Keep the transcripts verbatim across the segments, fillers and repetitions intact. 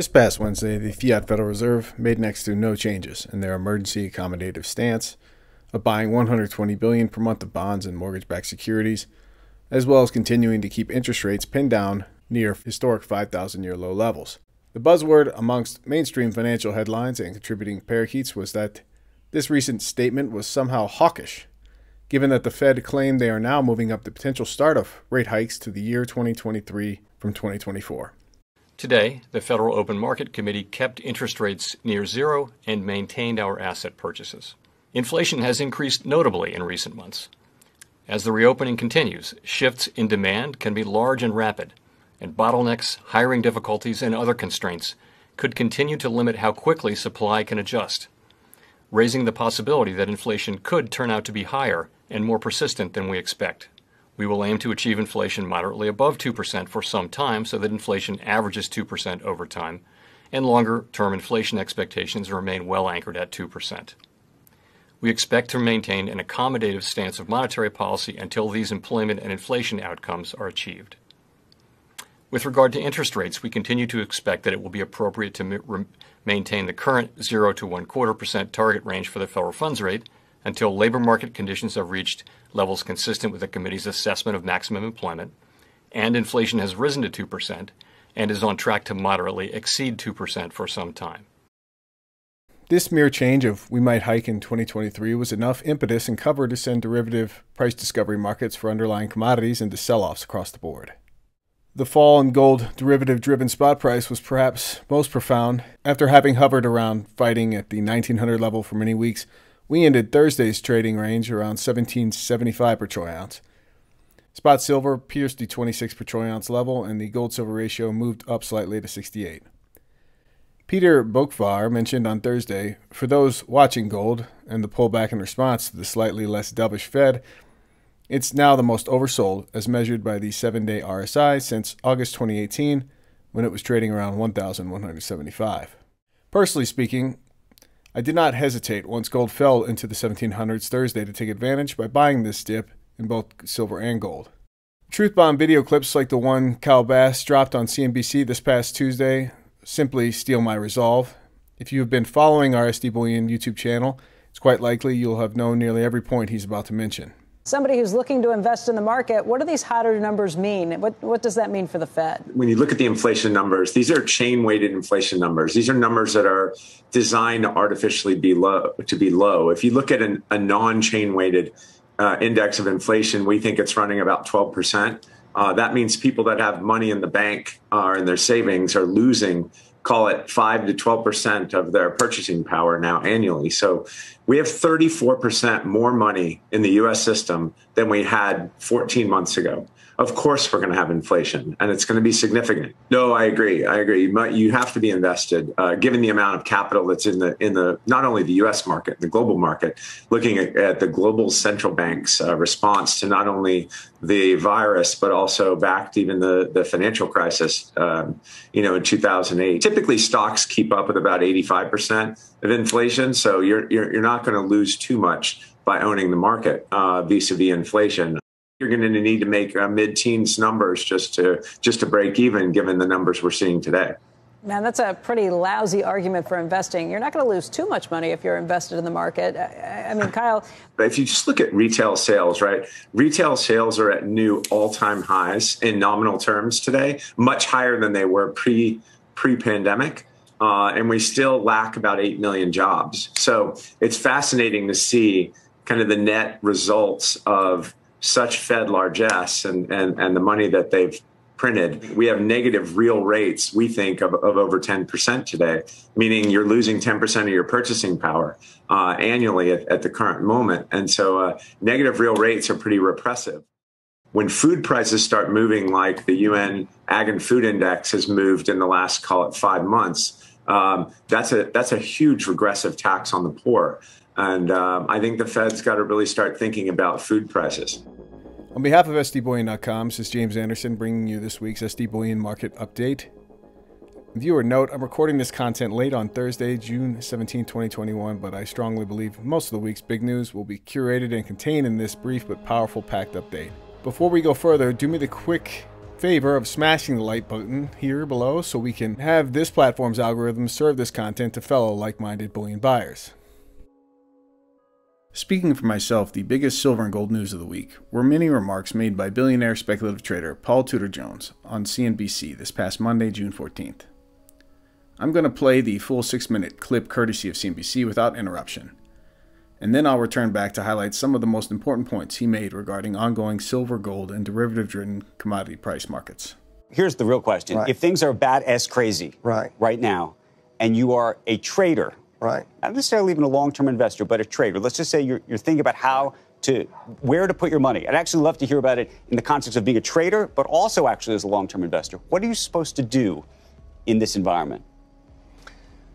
This past Wednesday, the Fiat Federal Reserve made next to no changes in their emergency accommodative stance of buying one hundred twenty billion dollars per month of bonds and mortgage-backed securities, as well as continuing to keep interest rates pinned down near historic five thousand year low levels. The buzzword amongst mainstream financial headlines and contributing parakeets was that this recent statement was somehow hawkish, given that the Fed claimed they are now moving up the potential start of rate hikes to the year twenty twenty-three from twenty twenty-four. Today, the Federal Open Market Committee kept interest rates near zero and maintained our asset purchases. Inflation has increased notably in recent months. As the reopening continues, shifts in demand can be large and rapid, and bottlenecks, hiring difficulties, and other constraints could continue to limit how quickly supply can adjust, raising the possibility that inflation could turn out to be higher and more persistent than we expect. We will aim to achieve inflation moderately above two percent for some time so that inflation averages two percent over time, and longer-term inflation expectations remain well anchored at two percent. We expect to maintain an accommodative stance of monetary policy until these employment and inflation outcomes are achieved. With regard to interest rates, we continue to expect that it will be appropriate to maintain the current zero to one quarter percent target range for the federal funds rate until labor market conditions have reached levels consistent with the committee's assessment of maximum employment, and inflation has risen to two percent and is on track to moderately exceed two percent for some time. This mere change of we might hike in twenty twenty-three was enough impetus and cover to send derivative price discovery markets for underlying commodities into sell-offs across the board. The fall in gold derivative-driven spot price was perhaps most profound. After having hovered around fighting at the nineteen hundred level for many weeks, we ended Thursday's trading range around seventeen seventy-five per troy ounce. Spot silver pierced the twenty-six per troy ounce level, and the gold-silver ratio moved up slightly to sixty-eight. Peter Boekvaar mentioned on Thursday, for those watching gold and the pullback in response to the slightly less dovish Fed, it's now the most oversold, as measured by the seven-day R S I since August twenty eighteen, when it was trading around one thousand one hundred seventy-five. Personally speaking, I did not hesitate once gold fell into the seventeen hundreds Thursday to take advantage by buying this dip in both silver and gold. Truth bomb video clips like the one Kyle Bass dropped on C N B C this past Tuesday simply steal my resolve. If you have been following our S D Bullion YouTube channel, it's quite likely you'll have known nearly every point he's about to mention. Somebody who's looking to invest in the market, what do these hotter numbers mean? What, what does that mean for the Fed? When you look at the inflation numbers, these are chain-weighted inflation numbers. These are numbers that are designed to artificially be low. To be low. If you look at an, a non-chain-weighted uh, index of inflation, we think it's running about twelve percent. Uh, that means people that have money in the bank uh, or in their savings are losing, call it five to twelve percent of their purchasing power now annually. So we have thirty-four percent more money in the U S system than we had fourteen months ago. Of course, we're going to have inflation, and it's going to be significant. No, I agree. I agree. You, might, you have to be invested, uh, given the amount of capital that's in the in the not only the U S market, the global market, looking at, at the global central bank's uh, response to not only the virus, but also back to even the, the financial crisis, um, you know, in two thousand eight. Typically, stocks keep up with about eighty-five percent of inflation, so you're, you're, you're not going to lose too much by owning the market uh, vis-a-vis inflation. You're going to need to make uh, mid-teens numbers just to just to break even, given the numbers we're seeing today. Man, that's a pretty lousy argument for investing. You're not going to lose too much money if you're invested in the market. I, I mean, Kyle. But if you just look at retail sales, right? Retail sales are at new all-time highs in nominal terms today, much higher than they were pre pre-pandemic. Uh, and we still lack about eight million jobs. So it's fascinating to see kind of the net results of such Fed largesse and, and, and the money that they've printed. We have negative real rates, we think, of, of over ten percent today, meaning you're losing ten percent of your purchasing power uh, annually at, at the current moment. And so uh, negative real rates are pretty repressive. When food prices start moving like the U N Ag and Food Index has moved in the last, call it, five months, um, that's a that's a huge regressive tax on the poor. And um, I think the Fed's got to really start thinking about food prices. On behalf of S D Bullion dot com, this is James Anderson bringing you this week's S D Bullion Market Update. Viewer note, I'm recording this content late on Thursday, June seventeenth, twenty twenty-one, but I strongly believe most of the week's big news will be curated and contained in this brief but powerful packed update. Before we go further, do me the quick favor of smashing the like button here below so we can have this platform's algorithm serve this content to fellow like-minded bullion buyers. Speaking for myself, the biggest silver and gold news of the week were many remarks made by billionaire speculative trader Paul Tudor Jones on C N B C this past Monday, June fourteenth. I'm going to play the full six minute clip courtesy of C N B C without interruption, and then I'll return back to highlight some of the most important points he made regarding ongoing silver, gold, and derivative-driven commodity price markets. Here's the real question. Right. If things are badass crazy right. right now, and you are a trader, Right. not necessarily even a long-term investor, but a trader. Let's just say you're, you're thinking about how to, where to put your money. I'd actually love to hear about it in the context of being a trader, but also actually as a long-term investor. What are you supposed to do in this environment?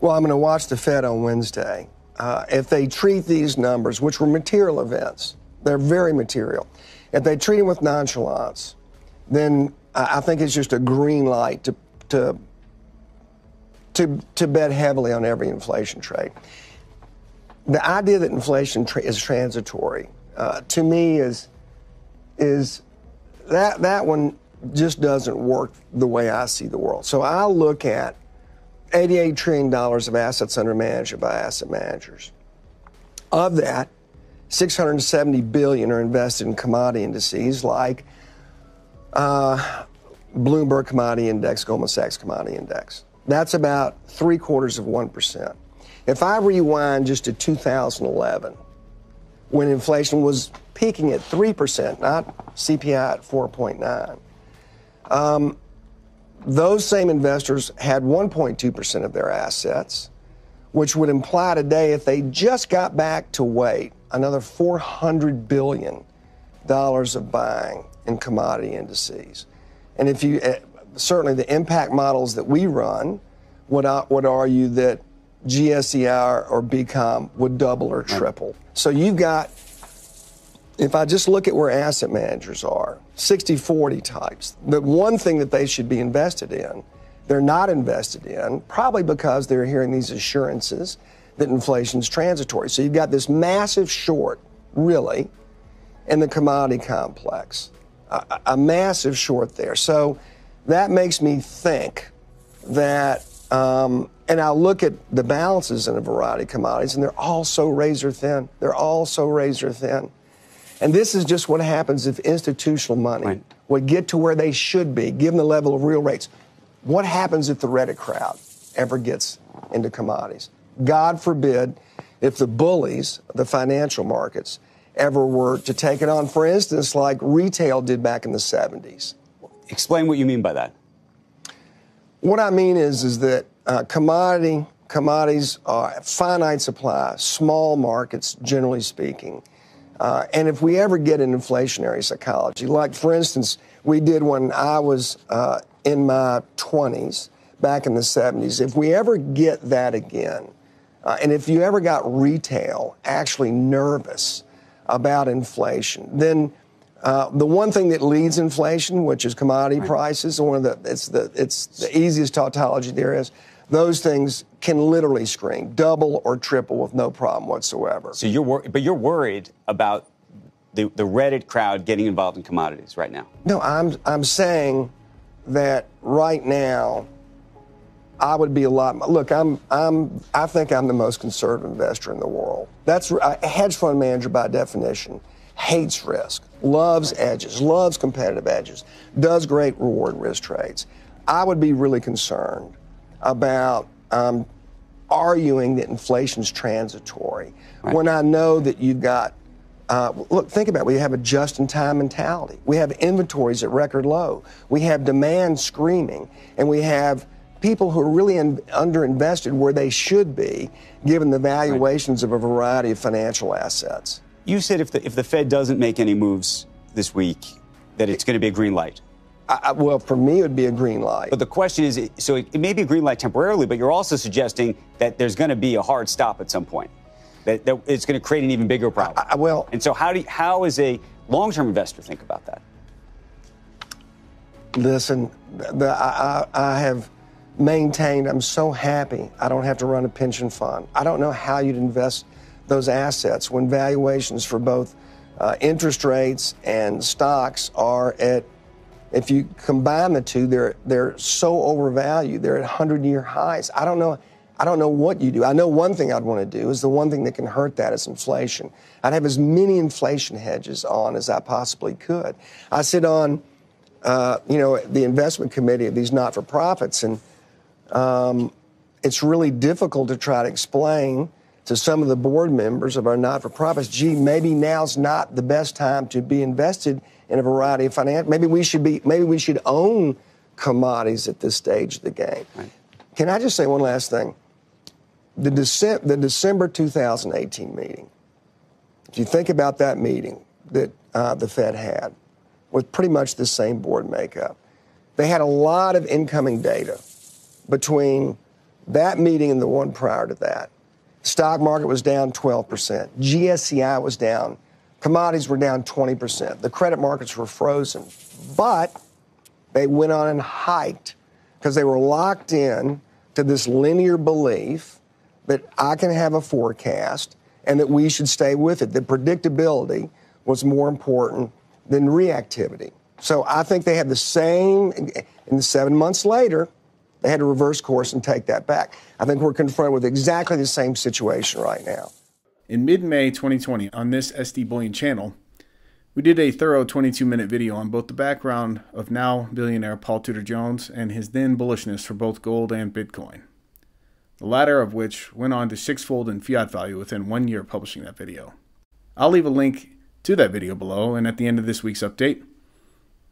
Well, I'm going to watch the Fed on Wednesday. Uh, if they treat these numbers, which were material events, they're very material. If they treat them with nonchalance, then I think it's just a green light to to. To, to bet heavily on every inflation trade. The idea that inflation tra is transitory, uh, to me, is is that that one just doesn't work the way I see the world. So I look at eighty-eight trillion dollars of assets under management by asset managers. Of that, six hundred seventy billion dollars are invested in commodity indices like uh, Bloomberg Commodity Index, Goldman Sachs Commodity Index. That's about three quarters of one percent. If I rewind just to two thousand eleven, when inflation was peaking at three percent, not C P I at four point nine, um, those same investors had one point two percent of their assets, which would imply today, if they just got back to weight, another four hundred billion dollars of buying in commodity indices. And if you, uh, certainly the impact models that we run would, would argue that G S E I or B COM would double or triple. So you've got, if I just look at where asset managers are, sixty forty types, the one thing that they should be invested in, they're not invested in, probably because they're hearing these assurances that inflation's transitory. So you've got this massive short, really, in the commodity complex, a, a massive short there. So that makes me think that, um, and I look at the balances in a variety of commodities, and they're all so razor thin. They're all so razor thin. And this is just what happens if institutional money right. would get to where they should be, given the level of real rates. What happens if the Reddit crowd ever gets into commodities? God forbid if the bullies, the financial markets, ever were to take it on, for instance, like retail did back in the seventies. Explain what you mean by that. What I mean is, is that uh, commodity commodities are finite supply, small markets, generally speaking. Uh, and if we ever get an inflationary psychology, like, for instance, we did when I was uh, in my twenties, back in the seventies, if we ever get that again, uh, and if you ever got retail actually nervous about inflation, then Uh, the one thing that leads inflation, which is commodity right. prices, one of the it's the it's the easiest tautology there is. Those things can literally scream double or triple with no problem whatsoever. So you're wor but you're worried about the the Reddit crowd getting involved in commodities right now. No, I'm I'm saying that right now. I would be a lot. Look, I'm I'm I think I'm the most conservative investor in the world. That's a hedge fund manager by definition. Hates risk, loves edges, loves competitive edges, does great reward risk trades. I would be really concerned about um, arguing that inflation's transitory right. when I know that you've got, uh, look, think about it. We have a just-in-time mentality. We have inventories at record low. We have demand screaming, and we have people who are really in, underinvested where they should be, given the valuations right. of a variety of financial assets. You said if the, if the Fed doesn't make any moves this week, that it's going to be a green light. I, I, well, for me, it would be a green light. But the question is, so it, it may be a green light temporarily, but you're also suggesting that there's going to be a hard stop at some point, that, that it's going to create an even bigger problem. I, I, well, and so how do you, how is a long-term investor think about that? Listen, the, I, I have maintained, I'm so happy I don't have to run a pension fund. I don't know how you'd invest those assets when valuations for both uh, interest rates and stocks are at If you combine the two, they're they're so overvalued. They're at hundred-year highs. I don't know. I don't know what you do. I know one thing I'd want to do is the one thing that can hurt that is inflation. I'd have as many inflation hedges on as I possibly could. I sit on, uh, you know, the investment committee of these not-for-profits, and um, it's really difficult to try to explain to some of the board members of our not-for-profits, gee, maybe now's not the best time to be invested in a variety of finance. Maybe we should be. Maybe we should own commodities at this stage of the game. Right. Can I just say one last thing? The, Dece- the December two thousand eighteen meeting. If you think about that meeting that uh, the Fed had, with pretty much the same board makeup, they had a lot of incoming data between that meeting and the one prior to that. Stock market was down twelve percent. G S C I was down. Commodities were down twenty percent. The credit markets were frozen. But they went on and hiked because they were locked in to this linear belief that I can have a forecast and that we should stay with it. That predictability was more important than reactivity. So I think they had the same, and seven months later, they had to reverse course and take that back. I think we're confronted with exactly the same situation right now. In mid-May twenty twenty, on this S D Bullion channel, we did a thorough twenty-two minute video on both the background of now billionaire Paul Tudor Jones and his then bullishness for both gold and Bitcoin, the latter of which went on to sixfold in fiat value within one year of publishing that video. I'll leave a link to that video below and at the end of this week's update.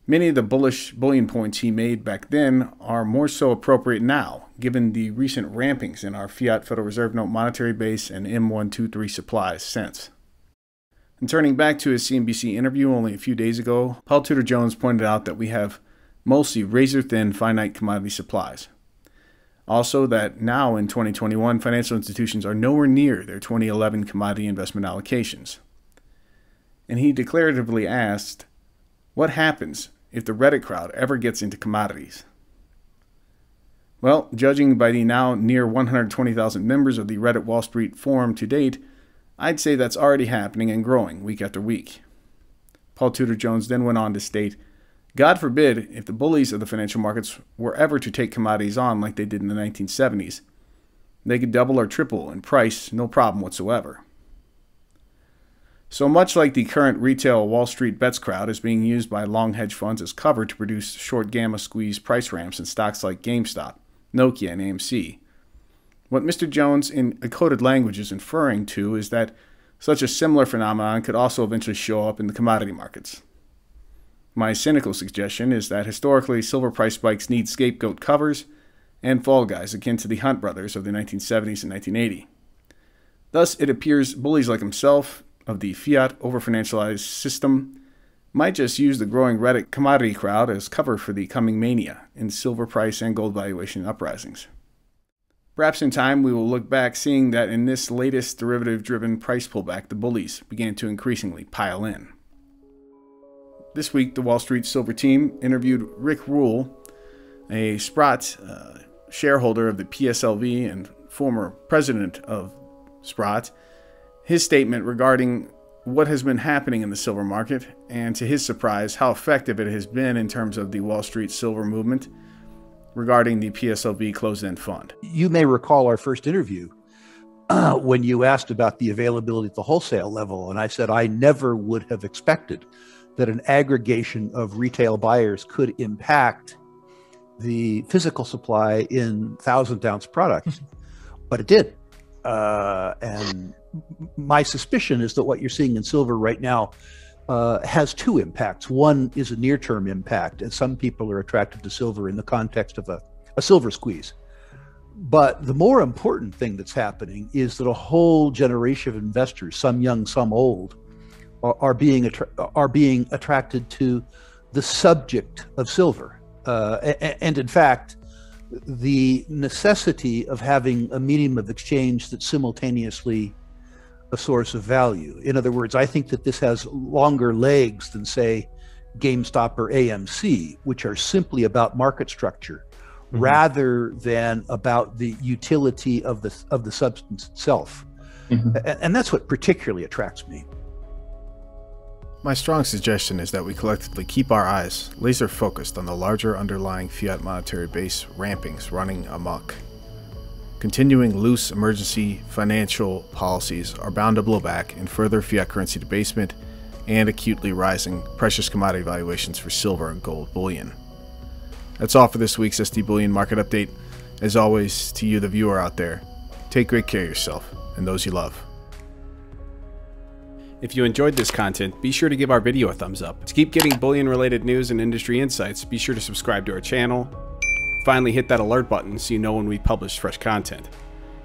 Many of the bullish bullion points he made back then are more so appropriate now, given the recent rampings in our fiat Federal Reserve note monetary base and M one twenty-three supplies since. And turning back to his C N B C interview only a few days ago, Paul Tudor Jones pointed out that we have mostly razor-thin finite commodity supplies. Also that now in twenty twenty-one, financial institutions are nowhere near their twenty eleven commodity investment allocations. And he declaratively asked, what happens if the Reddit crowd ever gets into commodities? Well, judging by the now near one hundred twenty thousand members of the Reddit Wall Street forum to date, I'd say that's already happening and growing week after week. Paul Tudor Jones then went on to state, God forbid if the bullies of the financial markets were ever to take commodities on like they did in the nineteen seventies, they could double or triple in price, no problem whatsoever. So much like the current retail Wall Street Bets crowd is being used by long hedge funds as cover to produce short gamma squeeze price ramps in stocks like GameStop, Nokia, and A M C. What Mister Jones in coded language is inferring to is that such a similar phenomenon could also eventually show up in the commodity markets. My cynical suggestion is that historically silver price spikes need scapegoat covers and fall guys akin to the Hunt brothers of the nineteen seventies and nineteen eighty. Thus, it appears bullies like himself of the fiat over-financialized system might just use the growing Reddit commodity crowd as cover for the coming mania in silver price and gold valuation uprisings. Perhaps in time we will look back seeing that in this latest derivative-driven price pullback the bullies began to increasingly pile in. This week the Wall Street Silver team interviewed Rick Rule, a Sprott uh, shareholder of the P S L V and former president of Sprott, his statement regarding what has been happening in the silver market and, to his surprise, how effective it has been in terms of the Wall Street Silver movement regarding the P S L B closed-end fund. You may recall our first interview uh, when you asked about the availability at the wholesale level, and I said I never would have expected that an aggregation of retail buyers could impact the physical supply in thousand-ounce products, but it did. Uh, and my suspicion is that what you're seeing in silver right now uh, has two impacts. One is a near-term impact, and some people are attracted to silver in the context of a, a silver squeeze. But the more important thing that's happening is that a whole generation of investors, some young, some old, are, are being attra are being attracted to the subject of silver. Uh, and in fact, the necessity of having a medium of exchange that's simultaneously a source of value. In other words, I think that this has longer legs than, say, GameStop or A M C, which are simply about market structure, mm-hmm. rather than about the utility of the of the substance itself. Mm-hmm. And, and that's what particularly attracts me. My strong suggestion is that we collectively keep our eyes laser focused on the larger underlying fiat monetary base rampings running amok. Continuing loose emergency financial policies are bound to blow back in further fiat currency debasement and acutely rising precious commodity valuations for silver and gold bullion. That's all for this week's S D Bullion Market Update. As always, to you, the viewer out there, take great care of yourself and those you love. If you enjoyed this content, be sure to give our video a thumbs up. To keep getting bullion-related news and industry insights, be sure to subscribe to our channel. Finally, hit that alert button so you know when we publish fresh content.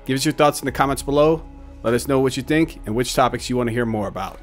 Give us your thoughts in the comments below. Let us know what you think and which topics you want to hear more about.